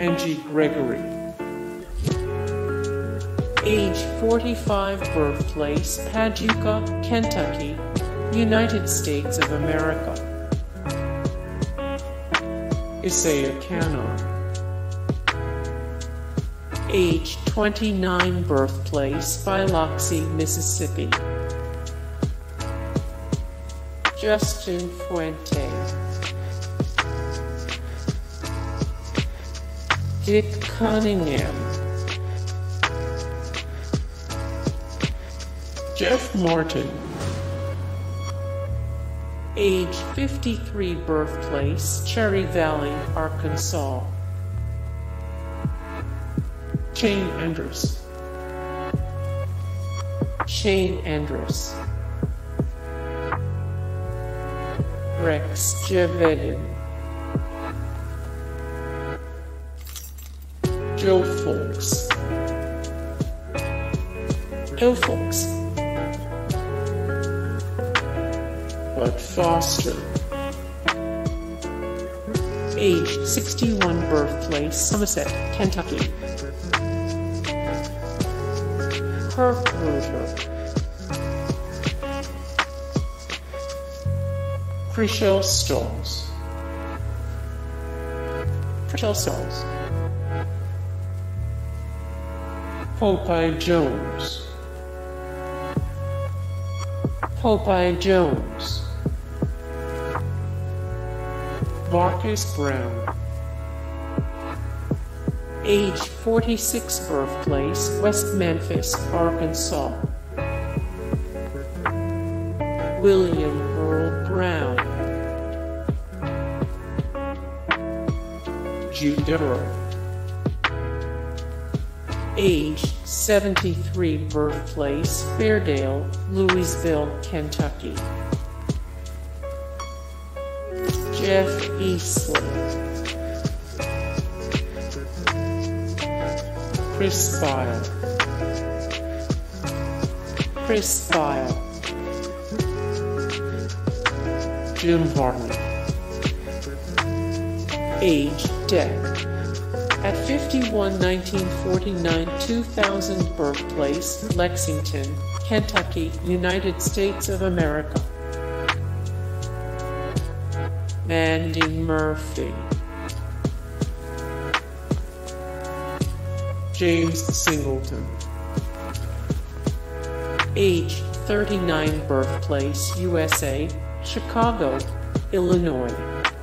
Angie Gregory. Age 45, birthplace Paducah, Kentucky, United States of America. Isaiah Canaan. Age 29, birthplace Biloxi, Mississippi. Justin Fuente. Dick Cunningham. Jeff Martin. Age 53, birthplace Cherry Valley, Arkansas. Shane Andrus. Rex Geveden. Joe Fulks. Bud Foster. Age 61, birthplace Somerset, Kentucky. Kirk Rueter. Chrishell Stause. Popeye Jones. Marcus Brown. Age 46, birthplace West Memphis, Arkansas. William Earl Brown. Jude Deveraux. Age 73, birthplace Fairdale, Louisville, Kentucky. Jeff Easley. Chris Thile. Jim Varney. Age Deck. At 51, 1949, 2000, birthplace Lexington, Kentucky, United States of America. Mandy Murphy. James Singleton. Age 39, birthplace USA, Chicago, Illinois.